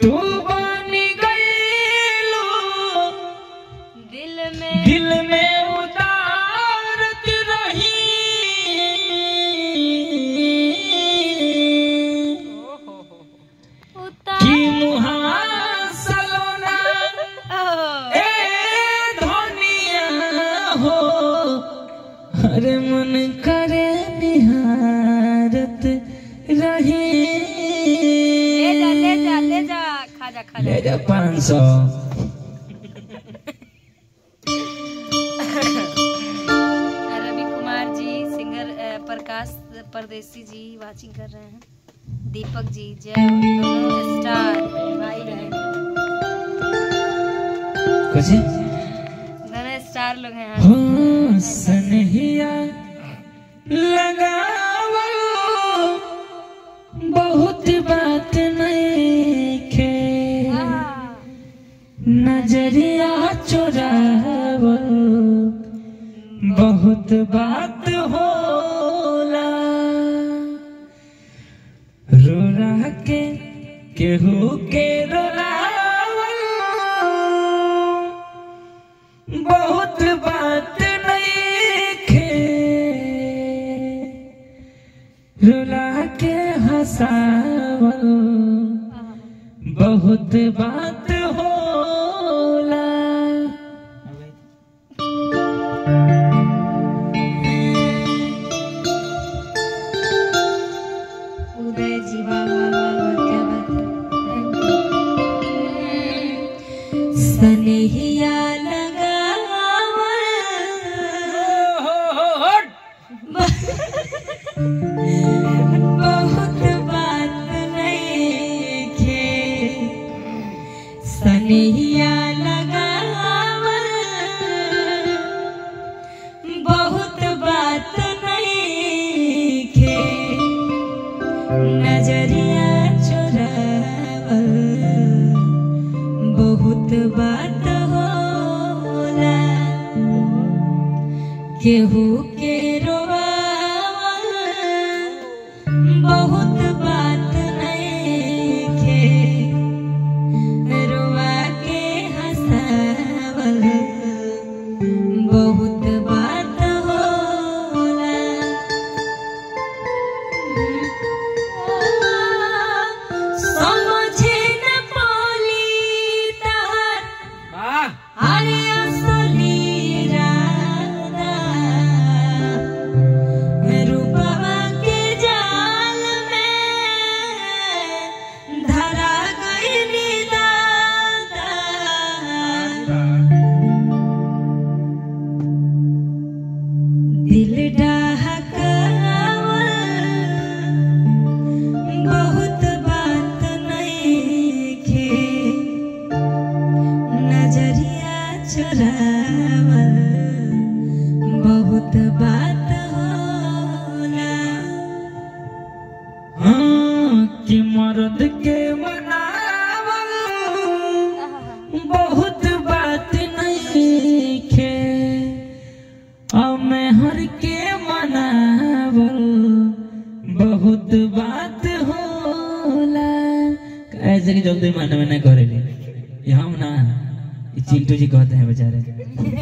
तू बन गईलू दिल में उतारती रही कि मुहासलोना ए धनिया हो हर मन करे निहारत रही। ले जा 500 अरबी कुमार जी, सिंगर प्रकाश परदेशी जी वाचिंग कर रहे हैं, दीपक जी, जय स्टार भाई रहे स्टार लोग हैं। सनहिया लगावलो बहुत बात नहीं के नजरिया चुरावो बहुत बात होला रोरा के केहू के रोलावो बहुत बात नहीं खे रोला के हंसावो बहुत बात हो। केहू के रोवा बहुत बात नहीं के रोवा के हंसावल बहुत बात होला समझे न पाली तहर अरे बहुत बात होला हाँ कि मर्द के मनावल बहुत बात नहीं खे अमेहर के मनावल बहुत बात होला। ऐसे के जल्दी मानवे ना करेली यहाँ ना चिंटू जी कहते हैं बेचारे।